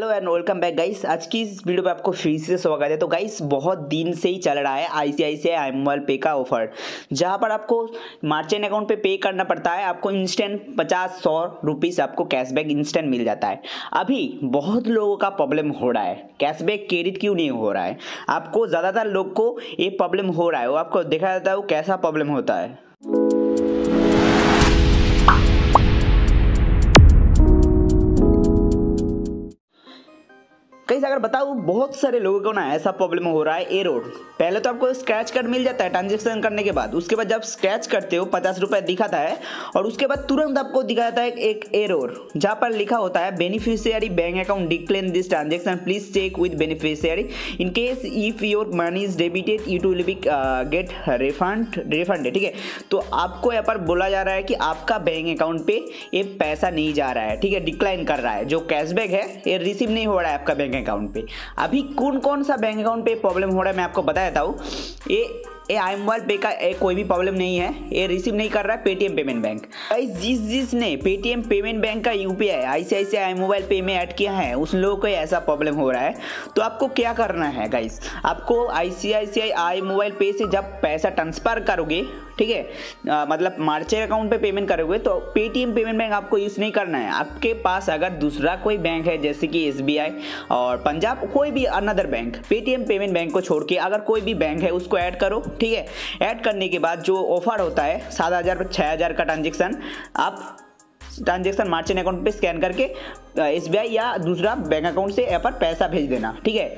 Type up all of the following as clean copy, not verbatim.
Hello and welcome back guys. आज की इस वीडियो पे आपको फिर से स्वागत है। तो गाइस बहुत दिन से ही चल रहा है ICICI इमोबाइल पे का ऑफर, जहां पर आपको मार्चेंट अकाउंट पे पे करना पड़ता है, आपको इंस्टेंट 50-100 रुपीज़ आपको कैशबैक इंस्टेंट मिल जाता है। अभी बहुत लोगों का प्रॉब्लम हो रहा है, कैशबैक क्रेडिट क्यों नहीं हो रहा है, आपको ज़्यादातर लोग को ये प्रॉब्लम हो रहा है। वो आपको देखा जाता है वो कैसा प्रॉब्लम होता है। गाइस अगर बताऊँ बहुत सारे लोगों को ना ऐसा प्रॉब्लम हो रहा है एरर। पहले तो आपको स्क्रैच कार्ड मिल जाता है ट्रांजेक्शन करने के बाद, उसके बाद जब स्क्रैच करते हो 50 रुपये दिखाता है और उसके बाद तुरंत आपको दिखाता है एक एरर, जहाँ पर लिखा होता है beneficiary bank account decline this transaction, please check with beneficiary in case if your money is debited it will be get refunded. ठीक है, तो आपको यहाँ पर बोला जा रहा है कि आपका बैंक अकाउंट पे ये पैसा नहीं जा रहा है, ठीक है, डिक्लाइन कर रहा है, जो कैशबैक है ये रिसीव नहीं हो रहा है आपका बैंक अकाउंट पे। अभी कौन सा बैंक अकाउंट पे प्रॉब्लम हो रहा है मैं आपको बता देता हूँ। ये इमोबाइल पे का कोई भी प्रॉब्लम नहीं है, ये रिसीव नहीं कर रहा है पेटीएम पेमेंट बैंक। जिसने पेटीएम पेमेंट बैंक का UPI ICICI इमोबाइल पे में ऐड किया है उस लोगों को ऐसा प्रॉब्लम हो रहा है। तो आपको क्या करना है गाइस, आपको ICICI इमोबाइल पे से जब पैसा ट्रांसफ़र करोगे, ठीक है, मतलब मार्चेंट अकाउंट पे पेमेंट करोगे तो पेटीएम पेमेंट बैंक आपको यूज़ नहीं करना है। आपके पास अगर दूसरा कोई बैंक है जैसे कि SBI और पंजाब, कोई भी another bank, Paytm payment bank को छोड़ के अगर कोई भी बैंक है उसको ऐड करो। ठीक है, ऐड करने के बाद जो ऑफर होता है 7,000 से 6,000 का ट्रांजेक्शन, आप ट्रांजेक्शन मार्चेंट अकाउंट पे स्कैन करके SBI या दूसरा बैंक अकाउंट से यहाँ पर पैसा भेज देना। ठीक है,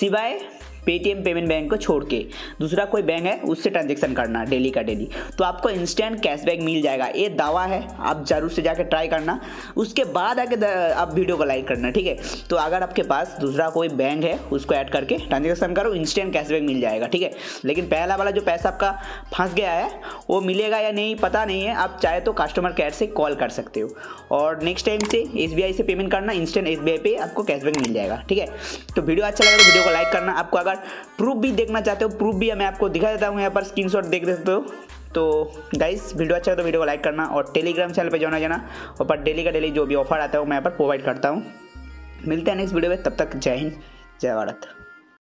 सिवाय पेटीएम पेमेंट बैंक को छोड़ के दूसरा कोई बैंक है उससे ट्रांजेक्शन करना डेली का डेली, तो आपको इंस्टेंट कैशबैक मिल जाएगा। ये दावा है, आप ज़रूर से जाकर ट्राई करना, उसके बाद आके आप वीडियो को लाइक करना। ठीक है, तो अगर आपके पास दूसरा कोई बैंक है उसको ऐड करके ट्रांजेक्शन करो, इंस्टेंट कैशबैक मिल जाएगा। ठीक है, लेकिन पहला वाला जो पैसा आपका फंस गया है वो मिलेगा या नहीं पता नहीं है, आप चाहे तो कस्टमर केयर से कॉल कर सकते हो। और नेक्स्ट टाइम से SBI से पेमेंट करना, इंस्टेंट SBI पे आपको कैशबैक मिल जाएगा। ठीक है, तो वीडियो अच्छा लगा तो वीडियो को लाइक करना। आपको प्रूफ भी देखना चाहते हो, प्रूफ भी मैं आपको दिखा देता हूँ, यहाँ पर स्क्रीनशॉट देख सकते हो। तो गाइस वीडियो अच्छा है तो वीडियो को लाइक करना और टेलीग्राम चैनल पे जाना जाना, और पर डेली का डेली जो भी ऑफर आता है वो मैं यहाँ पर प्रोवाइड करता हूँ। मिलते हैं नेक्स्ट वीडियो में, तब तक जय हिंद जय भारत।